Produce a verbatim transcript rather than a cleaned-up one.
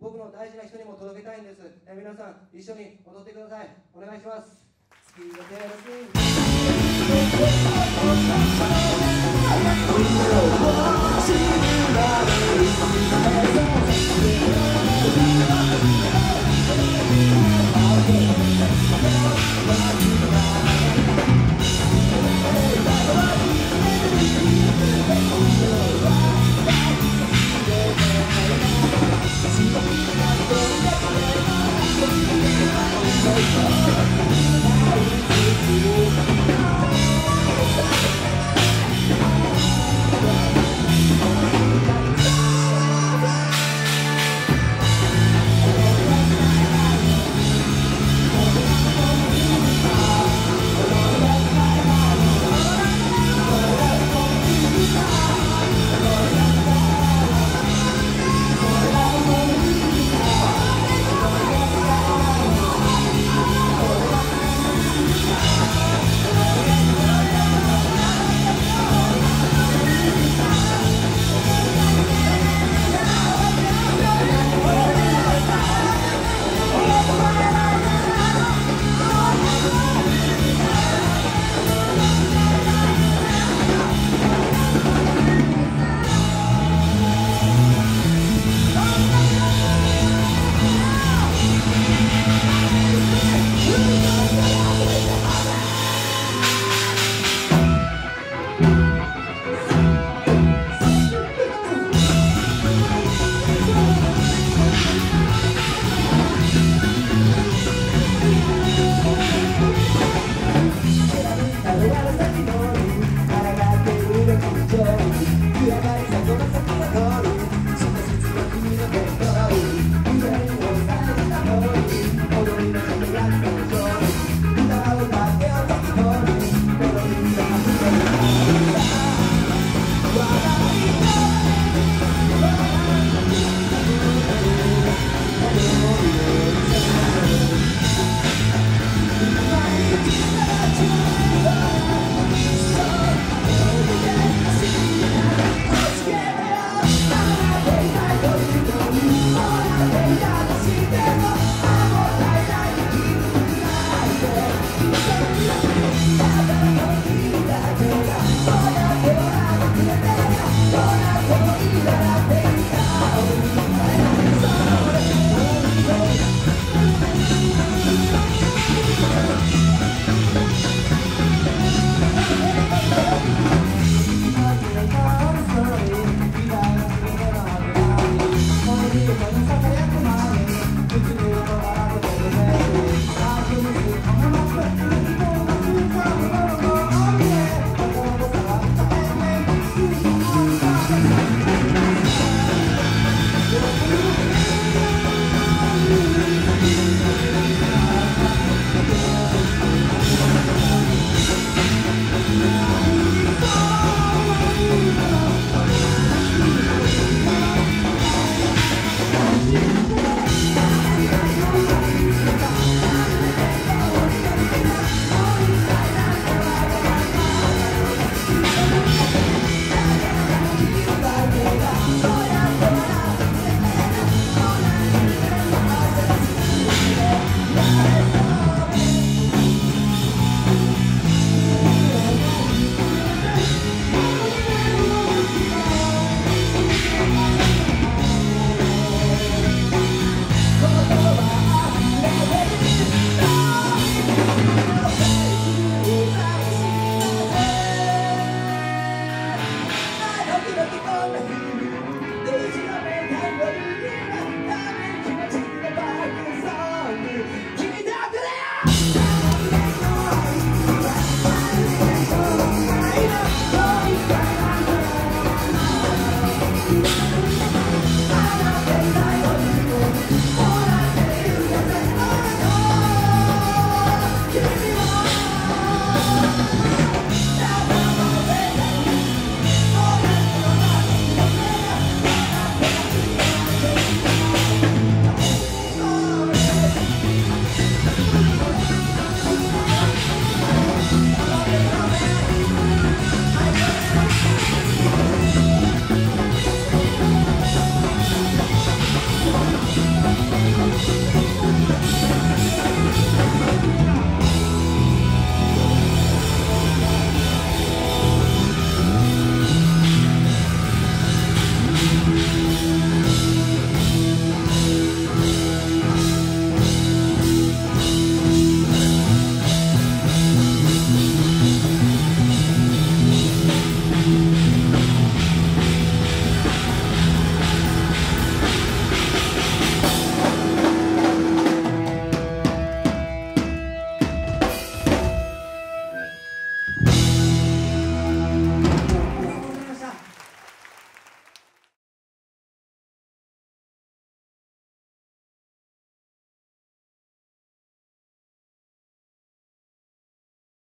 僕の大事な人にも届けたいんです。え皆さん一緒に踊ってください。お願いします。スピードテラス